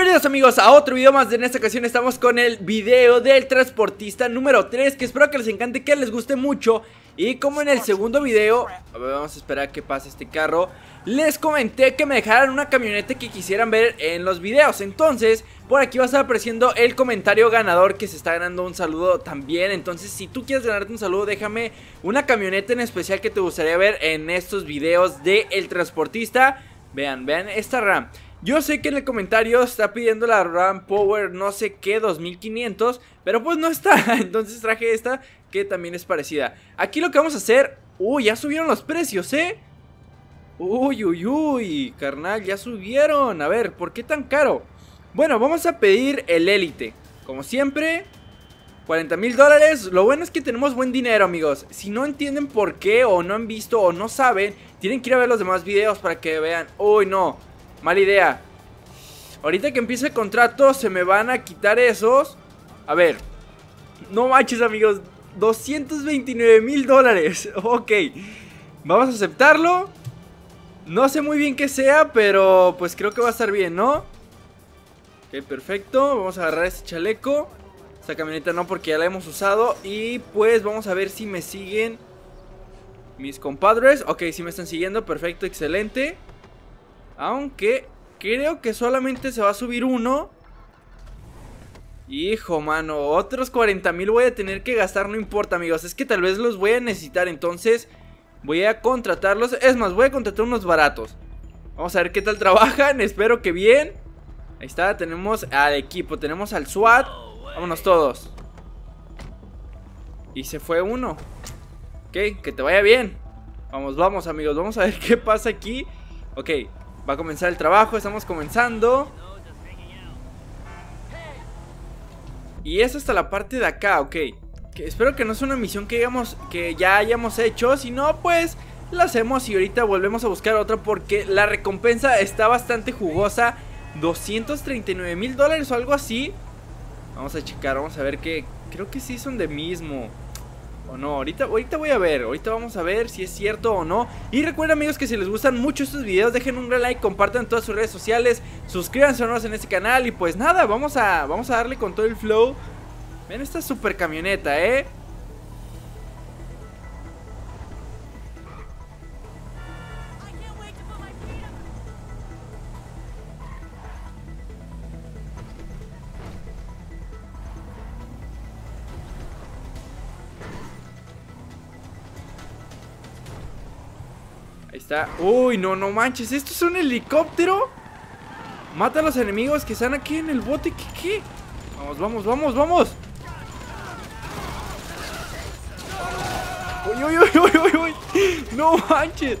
Bienvenidos amigos a otro video más. En esta ocasión estamos con el video del transportista número 3, que espero que les encante, que les guste mucho. Y como en el segundo video, a ver, vamos a esperar a que pase este carro. Les comenté que me dejaran una camioneta que quisieran ver en los videos. Entonces, por aquí va a estar apareciendo el comentario ganador que se está ganando un saludo también. Entonces, si tú quieres ganarte un saludo, déjame una camioneta en especial que te gustaría ver en estos videos de El Transportista. Vean esta RAM. Yo sé que en el comentario está pidiendo la RAM Power no sé qué 2500, pero pues no está, entonces traje esta que también es parecida. Aquí lo que vamos a hacer, ya subieron los precios, carnal, ya subieron. A ver, ¿por qué tan caro? Bueno, vamos a pedir el Elite, como siempre, 40,000 dólares. Lo bueno es que tenemos buen dinero, amigos. Si no entienden por qué, o no han visto, o no saben, tienen que ir a ver los demás videos para que vean. Uy, no, mala idea. Ahorita que empiece el contrato se me van a quitar esos. A ver, no manches, amigos, 229,000 dólares. Ok, vamos a aceptarlo. No sé muy bien qué sea, pero pues creo que va a estar bien, ¿no? Ok, perfecto. Vamos a agarrar este chaleco. Esta camioneta no, porque ya la hemos usado. Y pues vamos a ver si me siguen mis compadres. Ok, sí me están siguiendo, perfecto, excelente. Aunque creo que solamente se va a subir uno. Hijo, mano, otros 40,000 voy a tener que gastar, no importa, amigos. Es que tal vez los voy a necesitar, entonces voy a contratarlos. Es más, voy a contratar unos baratos. Vamos a ver qué tal trabajan, espero que bien. Ahí está, tenemos al equipo, tenemos al SWAT. Vámonos todos. Y se fue uno. Ok, que te vaya bien. Vamos, amigos, vamos a ver qué pasa aquí. Ok, va a comenzar el trabajo, estamos comenzando. Y es hasta la parte de acá, ok. Que espero que no sea una misión que ya hayamos hecho. Si no, pues la hacemos y ahorita volvemos a buscar otra, porque la recompensa está bastante jugosa. 239,000 dólares o algo así. Vamos a checar, vamos a ver qué. Creo que sí son de mismo. O no, ahorita voy a ver. Ahorita vamos a ver si es cierto o no. Y recuerden, amigos, que si les gustan mucho estos videos, dejen un gran like, compartan todas sus redes sociales, suscríbanse a nosotros en este canal. Y pues nada, vamos a darle con todo el flow. Ven esta super camioneta, Ahí está. Uy, no manches, ¿esto es un helicóptero? Mata a los enemigos que están aquí en el bote. ¿Qué? Vamos. Uy. No manches.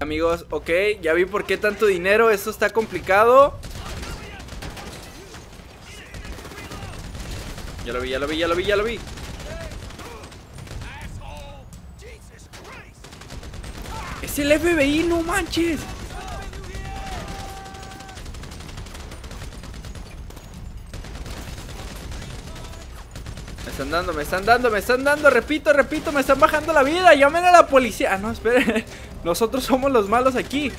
Amigos, ok, ya vi por qué tanto dinero. Esto está complicado. Ya lo vi. Es el FBI, no manches. Me están dando. Repito, me están bajando la vida. Llamen a la policía. Ah, no, esperen. Nosotros somos los malos aquí.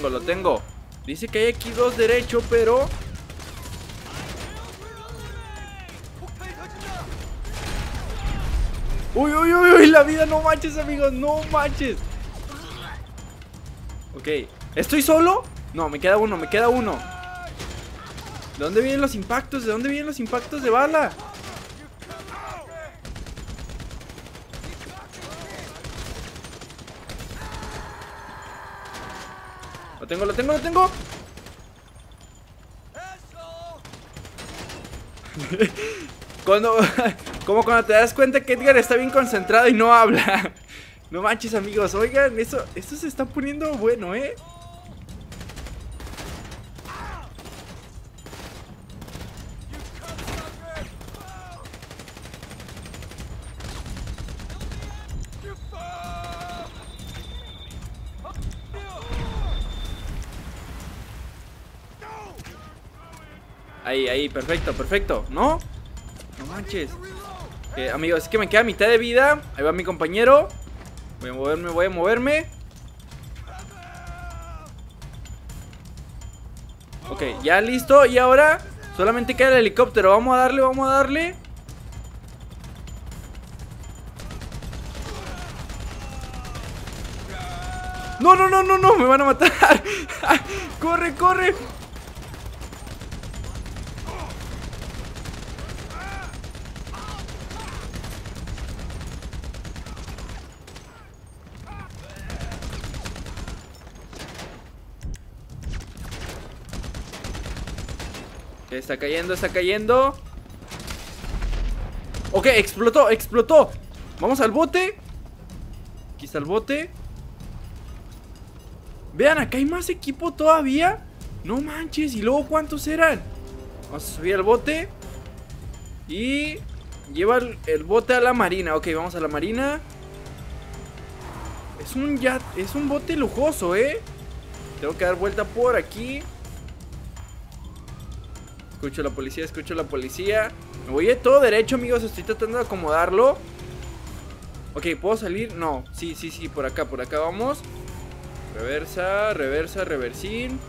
Lo tengo. Dice que hay aquí dos derechos, pero... Uy, la vida, no manches, amigos, no manches. Ok, ¿estoy solo? No, me queda uno. ¿De dónde vienen los impactos? ¿De dónde vienen los impactos de bala? Lo tengo. Como cuando te das cuenta que Edgar está bien concentrado y no habla. No manches, amigos. Oigan, esto se está poniendo bueno, Ahí, perfecto. ¿No? No manches. Amigo, es que me queda mitad de vida. Ahí va mi compañero. Voy a moverme. Ok, ya listo. Y ahora solamente queda el helicóptero. Vamos a darle. No, me van a matar. Corre. Está cayendo. Ok, explotó. Vamos al bote. Aquí está el bote. Vean, acá hay más equipo todavía. No manches, y luego cuántos eran. Vamos a subir al bote. Y lleva el bote a la marina. Ok, vamos a la marina. Es un bote lujoso, Tengo que dar vuelta por aquí. Escucho a la policía. Me voy de todo derecho, amigos. Estoy tratando de acomodarlo. Ok, ¿puedo salir? No, sí, por acá vamos. Reversa, reversin.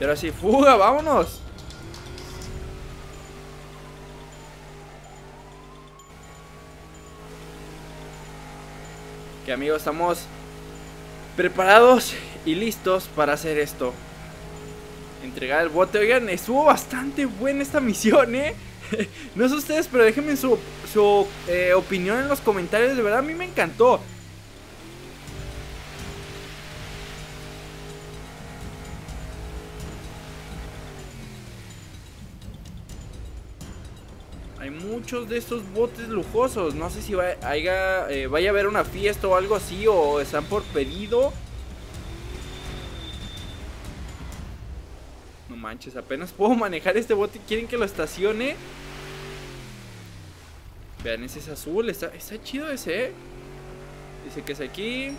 Y ahora sí, fuga, vámonos. Ok, amigos, estamos preparados y listos para hacer esto. Entregar el bote. Oigan, estuvo bastante buena esta misión, No sé ustedes, pero déjenme su opinión en los comentarios. De verdad, a mí me encantó. Hay muchos de estos botes lujosos. No sé si vaya a haber una fiesta o algo así, o están por pedido. No manches, apenas puedo manejar este bote. ¿Quieren que lo estacione? Vean, ese es azul. Está chido ese, Dice que es aquí.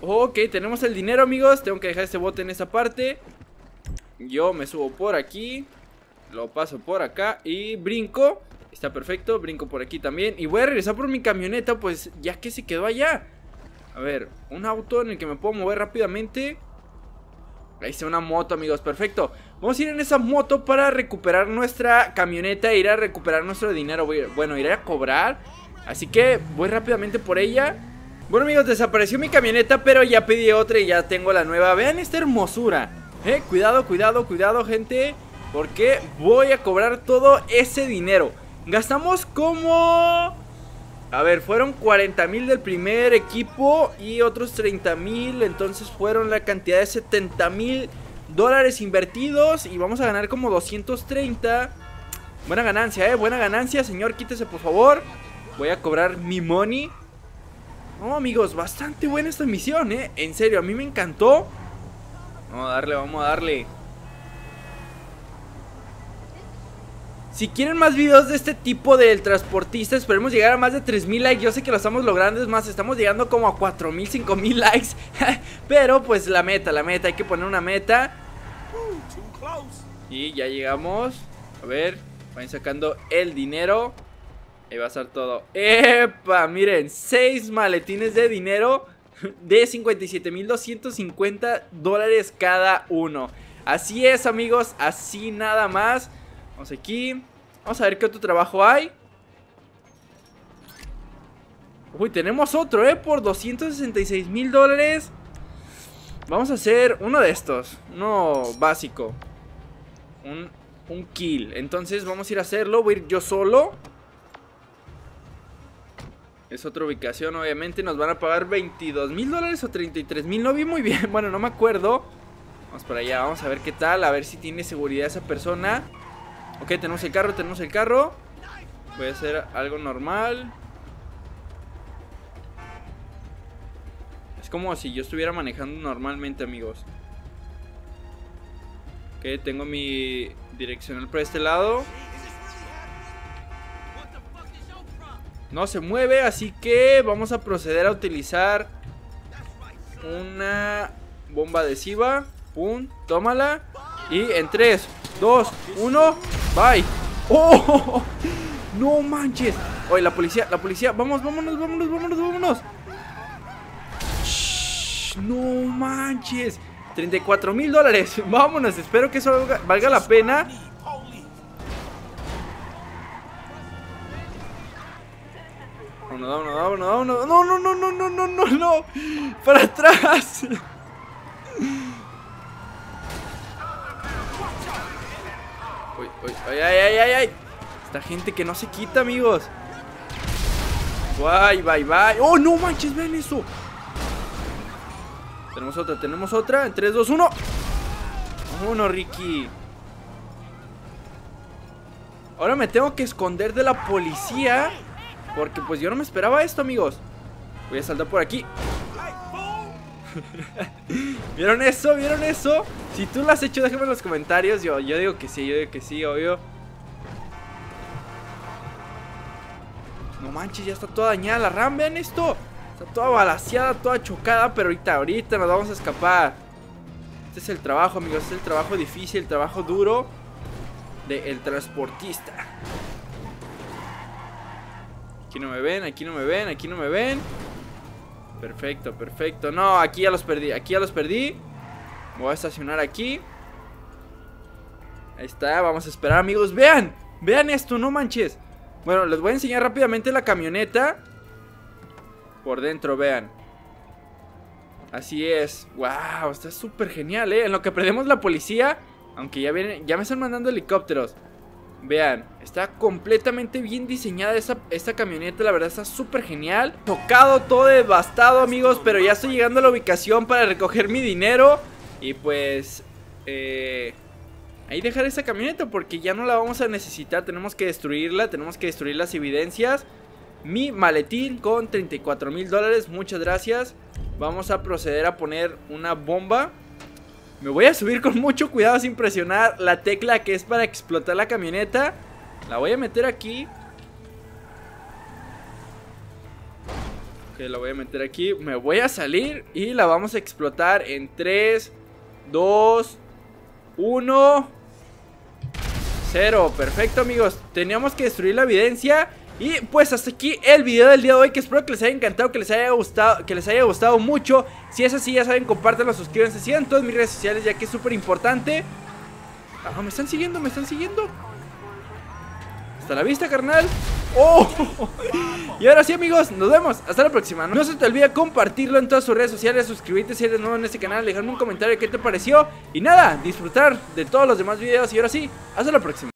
Ok, tenemos el dinero, amigos. Tengo que dejar este bote en esta parte. Yo me subo por aquí. Lo paso por acá y brinco. Está perfecto, brinco por aquí también. Y voy a regresar por mi camioneta, pues ya que se quedó allá. A ver, un auto en el que me puedo mover rápidamente. Ahí está una moto, amigos, perfecto. Vamos a ir en esa moto para recuperar nuestra camioneta e ir a recuperar nuestro dinero. Bueno, iré a cobrar, así que voy rápidamente por ella. Bueno, amigos, desapareció mi camioneta, pero ya pedí otra y ya tengo la nueva. Vean esta hermosura. Cuidado, gente, porque voy a cobrar todo ese dinero. Gastamos como... A ver, fueron 40,000 del primer equipo y otros 30,000. Entonces fueron la cantidad de 70,000 dólares invertidos. Y vamos a ganar como 230. Buena ganancia, buena ganancia. Señor, quítese por favor. Voy a cobrar mi money. No, amigos, bastante buena esta misión, En serio, a mí me encantó. Vamos a darle. Si quieren más videos de este tipo del transportista, esperemos llegar a más de 3,000 likes. Yo sé que lo estamos logrando, es más, estamos llegando como a 4,000, 5,000 likes. Pero pues la meta, hay que poner una meta. Y ya llegamos. A ver, van sacando el dinero. Ahí va a estar todo. ¡Epa! Miren, 6 maletines de dinero de 57,250 dólares cada uno. Así es, amigos, así nada más. Vamos aquí. Vamos a ver qué otro trabajo hay. Uy, tenemos otro, por 266,000 dólares. Vamos a hacer uno de estos. Uno básico. Un kill. Entonces vamos a ir a hacerlo. Voy a ir yo solo. Es otra ubicación, obviamente. Nos van a pagar 22,000 dólares o 33,000. No vi muy bien. Bueno, no me acuerdo. Vamos para allá. Vamos a ver qué tal. A ver si tiene seguridad esa persona. Ok, tenemos el carro. Voy a hacer algo normal. Es como si yo estuviera manejando normalmente, amigos. Ok, tengo mi direccional para este lado. No se mueve, así que vamos a proceder a utilizar una bomba adhesiva. Pum, tómala. Y en 3, 2, 1, bye. ¡Oh! ¡No manches! Oye, la policía, vamos, vámonos. Shh, no manches. 34 mil dólares. Vámonos, espero que eso valga la pena. No. No. Para atrás. Ay. Esta gente que no se quita, amigos. Bye. Oh, no manches, vean eso. Tenemos otra. En 3, 2, 1. Vámonos, Ricky. Ahora me tengo que esconder de la policía, porque pues yo no me esperaba esto, amigos. Voy a saltar por aquí. ¿Vieron eso? Si tú lo has hecho, déjame en los comentarios. Yo digo que sí, obvio. No manches, ya está toda dañada la RAM, vean esto. Está toda balaseada, toda chocada. Pero ahorita nos vamos a escapar. Este es el trabajo, amigos. Este es el trabajo difícil, el trabajo duro del transportista. Aquí no me ven. Perfecto. No, aquí ya los perdí. Me voy a estacionar aquí. Ahí está, vamos a esperar, amigos. Vean esto, no manches. Bueno, les voy a enseñar rápidamente la camioneta por dentro, vean. Así es. Wow, está súper genial, en lo que perdemos la policía. Aunque ya me están mandando helicópteros. Vean, está completamente bien diseñada esta camioneta, la verdad está súper genial. Tocado, todo devastado, amigos, pero ya estoy llegando a la ubicación para recoger mi dinero. Y pues, ahí dejar esta camioneta porque ya no la vamos a necesitar. Tenemos que destruirla, tenemos que destruir las evidencias. Mi maletín con 34 mil dólares, muchas gracias. Vamos a proceder a poner una bomba. Me voy a subir con mucho cuidado sin presionar la tecla que es para explotar la camioneta. La voy a meter aquí. Ok, la voy a meter aquí. Me voy a salir y la vamos a explotar en 3, 2, 1, 0. Perfecto, amigos. Teníamos que destruir la evidencia. Y pues hasta aquí el video del día de hoy, que espero que les haya encantado, que les haya gustado mucho. Si es así, ya saben, compártanlo, suscríbanse, sigan todas mis redes sociales, ya que es súper importante. Ah, me están siguiendo. Hasta la vista, carnal. Oh. Y ahora sí, amigos, nos vemos, hasta la próxima. No se te olvide compartirlo en todas sus redes sociales, suscribirte si eres nuevo en este canal, dejarme un comentario de qué te pareció. Y nada, disfrutar de todos los demás videos. Y ahora sí, hasta la próxima.